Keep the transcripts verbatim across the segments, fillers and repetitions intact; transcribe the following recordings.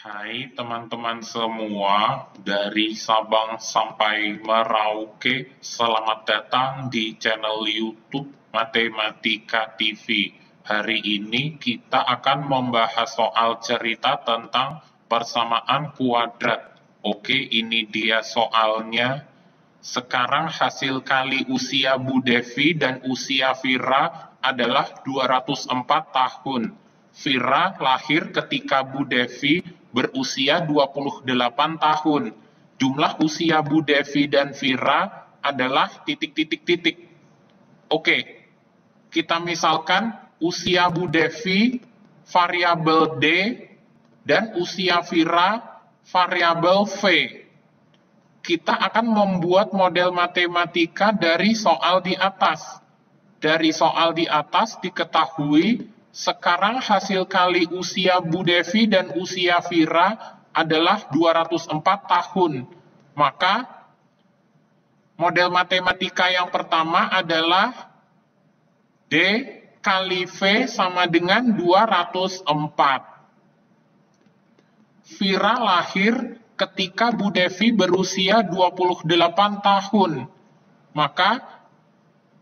Hai teman-teman semua dari Sabang sampai Merauke, selamat datang di channel YouTube Matematika T V. Hari ini kita akan membahas soal cerita tentang persamaan kuadrat. Oke, ini dia soalnya. Sekarang hasil kali usia Bu Devi dan usia Vira adalah dua ratus empat tahun. Vira lahir ketika Bu Devi berusia dua puluh delapan tahun. Jumlah usia Bu Devi dan Vira adalah titik-titik-titik. Oke, kita misalkan usia Bu Devi variabel D dan usia Vira variabel V. Kita akan membuat model matematika dari soal di atas. Dari soal di atas diketahui sekarang hasil kali usia Bu Devi dan usia Vira adalah dua ratus empat tahun. Maka model matematika yang pertama adalah D kali V sama dengan dua ratus empat. Vira lahir ketika Bu Devi berusia dua puluh delapan tahun. Maka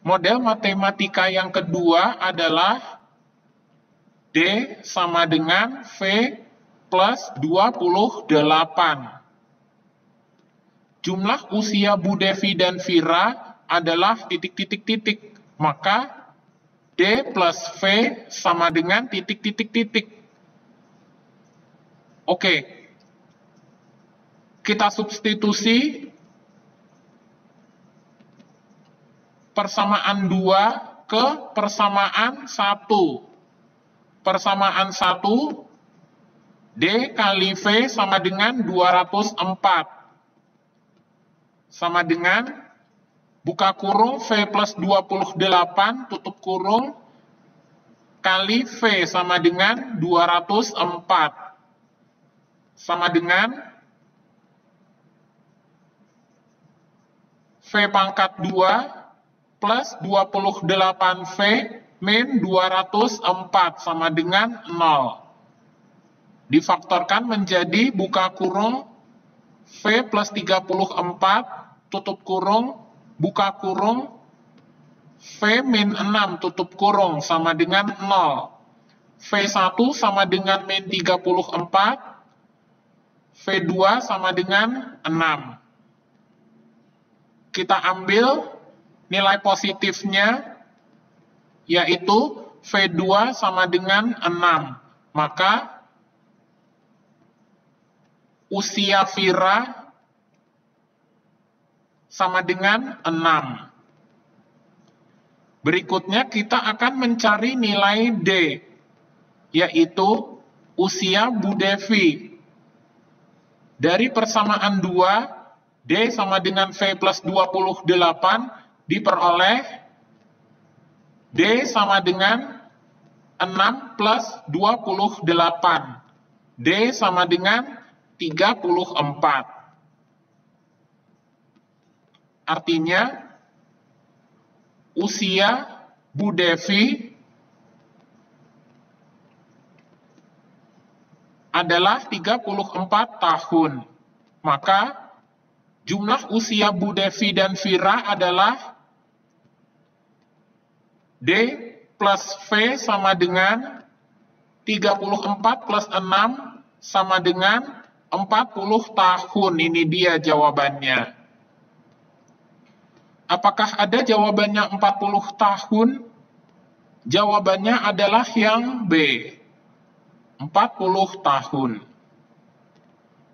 model matematika yang kedua adalah D sama dengan V plus dua puluh delapan. Jumlah usia Bu Devi dan Vira adalah titik-titik-titik. Maka D plus V sama dengan titik-titik-titik. Oke. Kita substitusi persamaan dua ke persamaan satu. Persamaan satu, D kali V sama dengan dua ratus empat. Sama dengan, buka kurung V plus dua puluh delapan, tutup kurung, kali V sama dengan dua ratus empat. Sama dengan, V pangkat dua plus dua puluh delapan V, min dua ratus empat sama dengan nol. Difaktorkan menjadi buka kurung V plus tiga puluh empat, tutup kurung, buka kurung, V min enam, tutup kurung, sama dengan nol. V satu sama dengan min tiga puluh empat, V dua sama dengan enam. Kita ambil nilai positifnya, yaitu V dua sama dengan enam. Maka usia Vira sama dengan enam. Berikutnya kita akan mencari nilai D, yaitu usia Bu Devi. Dari persamaan dua, D sama dengan V plus dua puluh delapan diperoleh D sama dengan enam plus dua puluh delapan. D sama dengan tiga puluh empat. Artinya, usia Bu Devi adalah tiga puluh empat tahun. Maka, jumlah usia Bu Devi dan Vira adalah D plus V sama dengan tiga puluh empat plus enam sama dengan empat puluh tahun. Ini dia jawabannya. Apakah ada jawabannya empat puluh tahun? Jawabannya adalah yang B, empat puluh tahun.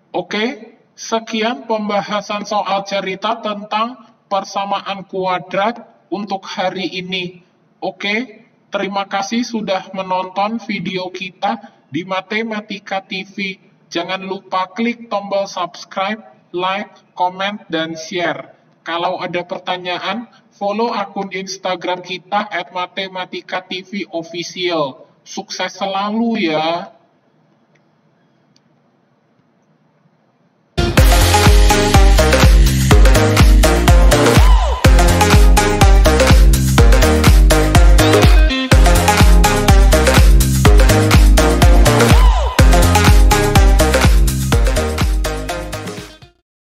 Oke, sekian pembahasan soal cerita tentang persamaan kuadrat untuk hari ini. Oke, terima kasih sudah menonton video kita di Matematika T V. Jangan lupa klik tombol subscribe, like, comment, dan share. Kalau ada pertanyaan, follow akun Instagram kita at Matematika T V Official. Sukses selalu ya!